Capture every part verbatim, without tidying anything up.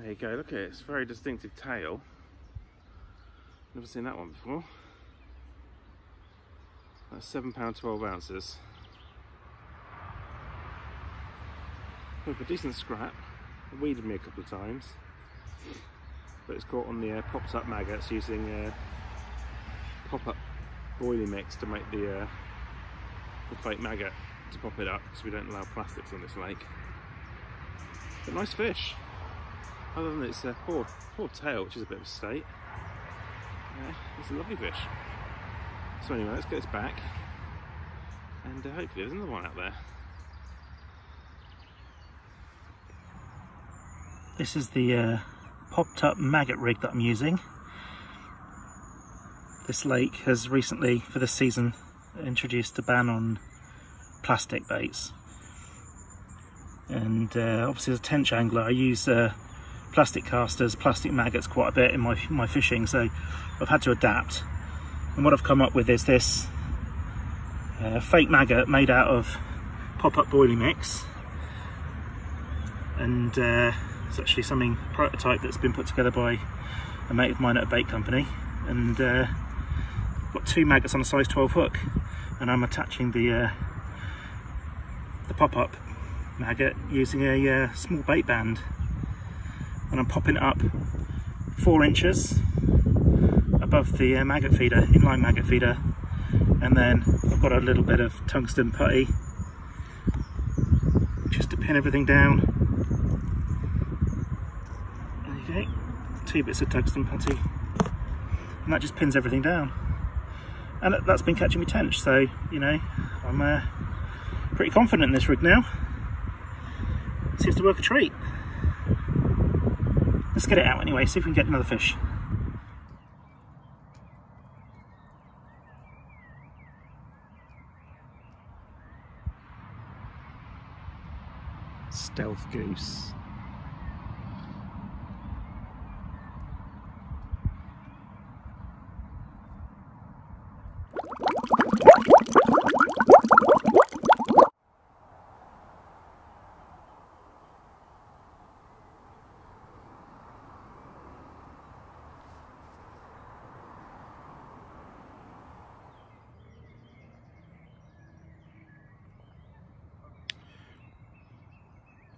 There you go, look at it, it's a very distinctive tail. Never seen that one before. That's seven pounds twelve ounces. With a decent scrap, it weeded me a couple of times, but it's caught on the uh, popped up maggots using uh, pop up boilie mix to make the, uh, the fake maggot to pop it up, because we don't allow plastics on this lake. But nice fish, other than its uh, poor, poor tail, which is a bit of a state. Yeah, it's a lovely fish. So anyway, let's get this back, and uh, hopefully there's another one out there. This is the uh, popped up maggot rig that I'm using. This lake has recently, for this season, introduced a ban on plastic baits. And uh, obviously as a tench angler, I use uh, plastic casters, plastic maggots quite a bit in my, my fishing, so I've had to adapt. And what I've come up with is this uh, fake maggot made out of pop-up boilie mix. And uh, it's actually something, prototype that's been put together by a mate of mine at a bait company. And uh, got two maggots on a size twelve hook, and I'm attaching the uh, the pop-up maggot using a uh, small bait band, and I'm popping it up four inches above the uh, maggot feeder, inline maggot feeder, and then I've got a little bit of tungsten putty just to pin everything down. There you go, two bits of tungsten putty. And that just pins everything down, and that's been catching me tench. So you know, I'm uh, pretty confident in this rig now. It seems to work a treat. Let's get it out anyway, see if we can get another fish. Stealth goose.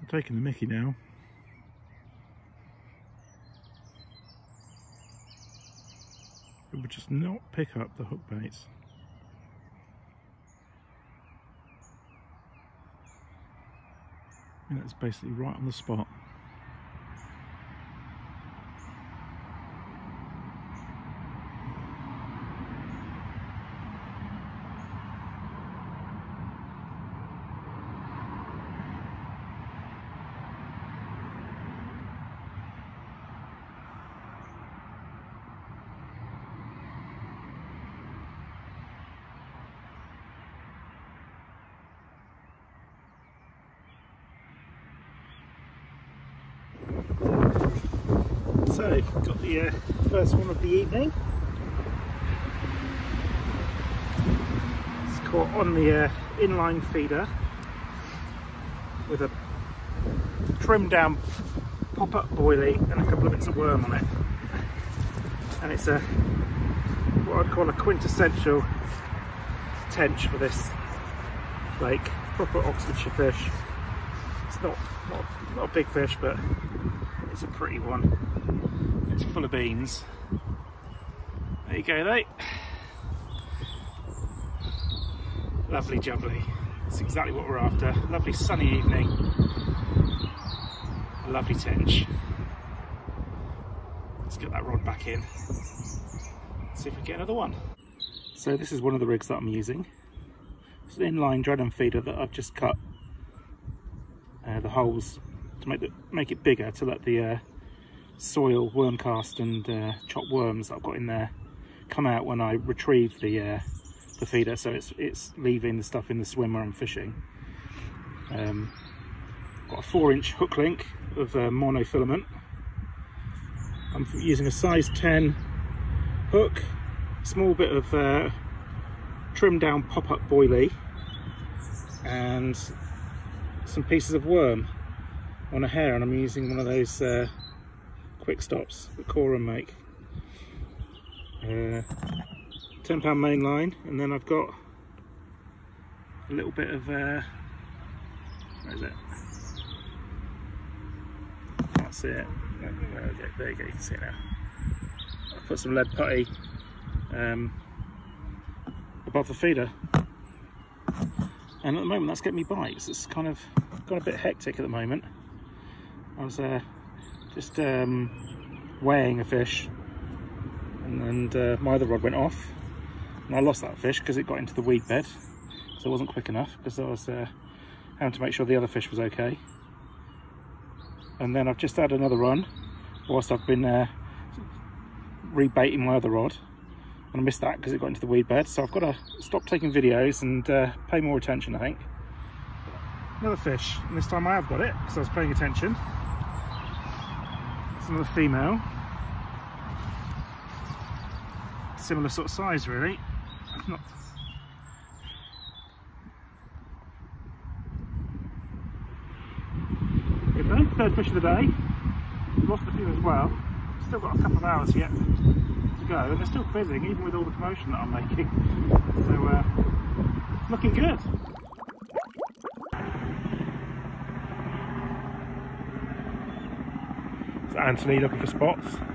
Taking the mickey now. It would just not pick up the hook baits. And that's basically right on the spot. So, got the uh, first one of the evening. It's caught on the uh, inline feeder with a trimmed down pop-up boilie and a couple of bits of worm on it. And it's a what I'd call a quintessential tench for this lake. Proper Oxfordshire fish. It's not, not, not a big fish, but it's a pretty one. It's full of beans. There you go, though. Lovely jubbly. That's exactly what we're after. Lovely sunny evening. A lovely tench. Let's get that rod back in. See if we can get another one. So this is one of the rigs that I'm using. It's an inline dredum feeder that I've just cut uh, the holes to make the, make it bigger to let the uh, soil, worm cast and uh, chopped worms that I've got in there come out when I retrieve the uh, the feeder, so it's it's leaving the stuff in the swim where I'm fishing. Um, got a four inch hook link of uh, monofilament. I'm using a size ten hook, small bit of uh, trimmed down pop-up boilie and some pieces of worm on a hair, and I'm using one of those uh, quick stops that Coram make. Uh, ten pound main line, and then I've got a little bit of uh, where is it? Can't see it. There you go. There you go. You can see it now. I've put some lead putty um, above the feeder, and at the moment that's getting me bites. It's kind of got a bit hectic at the moment. I was uh, just um, weighing a fish, and, and uh, my other rod went off, and I lost that fish because it got into the weed bed, so it wasn't quick enough because I was uh, having to make sure the other fish was okay. And then I've just had another run whilst I've been uh, rebaiting my other rod, and I missed that because it got into the weed bed, so I've got to stop taking videos and uh, pay more attention, I think. Another fish, and this time I have got it because I was paying attention. It's another female, similar sort of size really. I've not Good day, third fish of the day. Lost a few as well. Still got a couple of hours yet to go, and they're still fizzing even with all the commotion that I'm making. So uh, it's looking good. It's Anthony looking for spots.